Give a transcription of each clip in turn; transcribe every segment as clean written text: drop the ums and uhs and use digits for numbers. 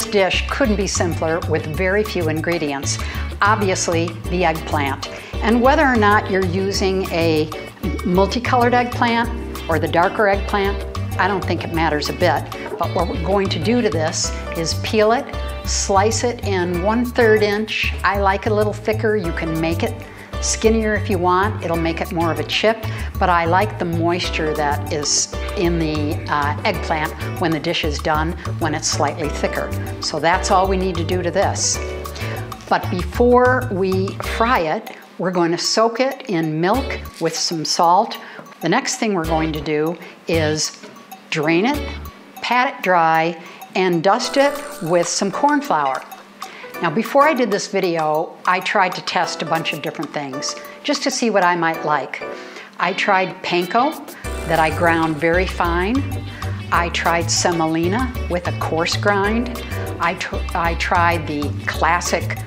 This dish couldn't be simpler with very few ingredients. Obviously, the eggplant. And whether or not you're using a multicolored eggplant or the darker eggplant, I don't think it matters a bit. But what we're going to do to this is peel it, slice it in 1/3 inch. I like it a little thicker. You can make it skinnier if you want. It'll make it more of a chip, but I like the moisture that is in the eggplant when the dish is done, when it's slightly thicker. So that's all we need to do to this. But before we fry it, we're going to soak it in milk with some salt. The next thing we're going to do is drain it, pat it dry, and dust it with some corn flour. Now, before I did this video, I tried to test a bunch of different things just to see what I might like. I tried panko that I ground very fine. I tried semolina with a coarse grind. I tried the classic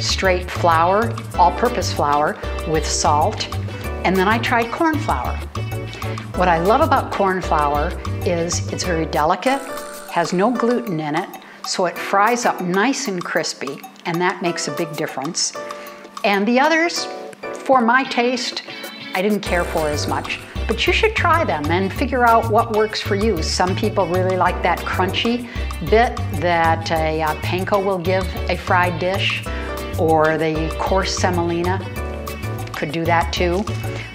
straight flour, all-purpose flour with salt. And then I tried corn flour. What I love about corn flour is it's very delicate, has no gluten in it, so it fries up nice and crispy, and that makes a big difference. And the others, for my taste, I didn't care for as much, but you should try them and figure out what works for you. Some people really like that crunchy bit that a panko will give a fried dish, or the coarse semolina could do that too.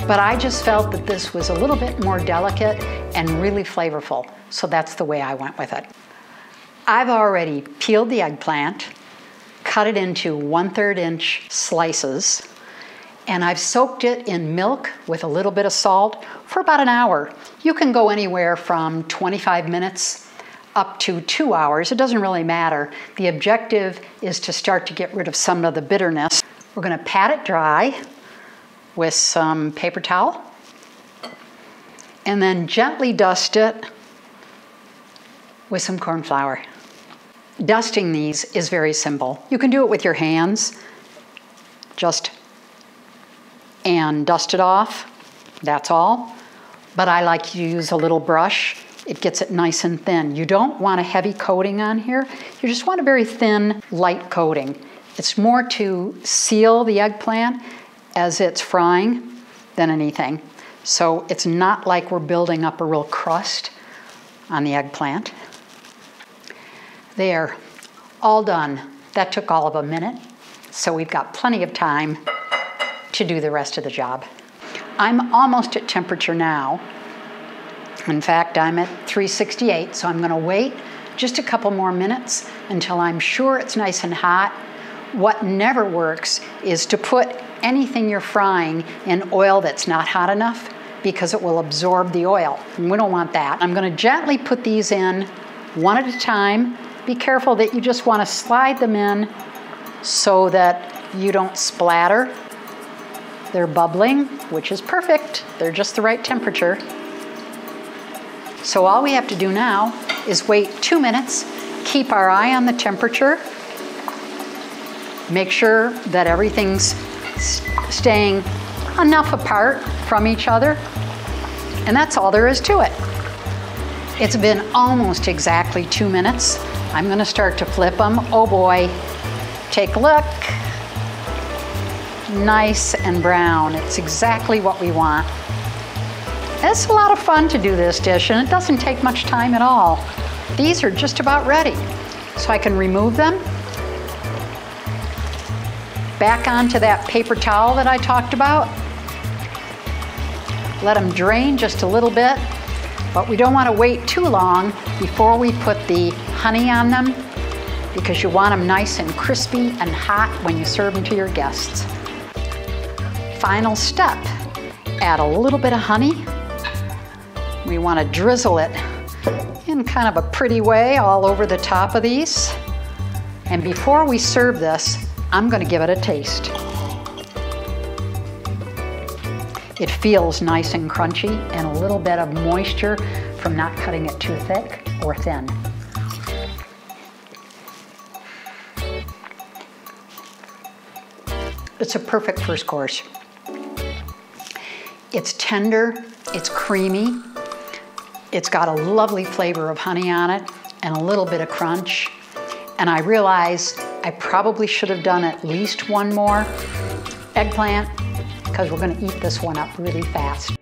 But I just felt that this was a little bit more delicate and really flavorful, so that's the way I went with it. I've already peeled the eggplant, cut it into 1/3 inch slices, and I've soaked it in milk with a little bit of salt for about an hour. You can go anywhere from 25 minutes up to 2 hours. It doesn't really matter. The objective is to start to get rid of some of the bitterness. We're going to pat it dry with some paper towel and then gently dust it with some corn flour. Dusting these is very simple. You can do it with your hands, just and dust it off, that's all. But I like to use a little brush. It gets it nice and thin. You don't want a heavy coating on here. You just want a very thin, light coating. It's more to seal the eggplant as it's frying than anything. So it's not like we're building up a real crust on the eggplant. There, all done. That took all of a minute, so we've got plenty of time to do the rest of the job. I'm almost at temperature now. In fact, I'm at 368, so I'm gonna wait just a couple more minutes until I'm sure it's nice and hot. What never works is to put anything you're frying in oil that's not hot enough, because it will absorb the oil, and we don't want that. I'm gonna gently put these in one at a time. Be careful that you just wanna slide them in so that you don't splatter. They're bubbling, which is perfect. They're just the right temperature. So all we have to do now is wait 2 minutes, keep our eye on the temperature, make sure that everything's staying enough apart from each other, and that's all there is to it. It's been almost exactly 2 minutes. I'm gonna start to flip them. Oh boy, take a look. Nice and brown. It's exactly what we want. It's a lot of fun to do this dish, and it doesn't take much time at all. These are just about ready. So I can remove them. Back onto that paper towel that I talked about. Let them drain just a little bit, but we don't want to wait too long before we put the honey on them, because you want them nice and crispy and hot when you serve them to your guests. Final step, add a little bit of honey. We want to drizzle it in kind of a pretty way all over the top of these. And before we serve this, I'm going to give it a taste. It feels nice and crunchy, and a little bit of moisture from not cutting it too thick or thin. It's a perfect first course. It's tender, it's creamy, It's got a lovely flavor of honey on it and a little bit of crunch. And I realize I probably should have done at least one more eggplant because we're going to eat this one up really fast.